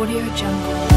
AudioJungle.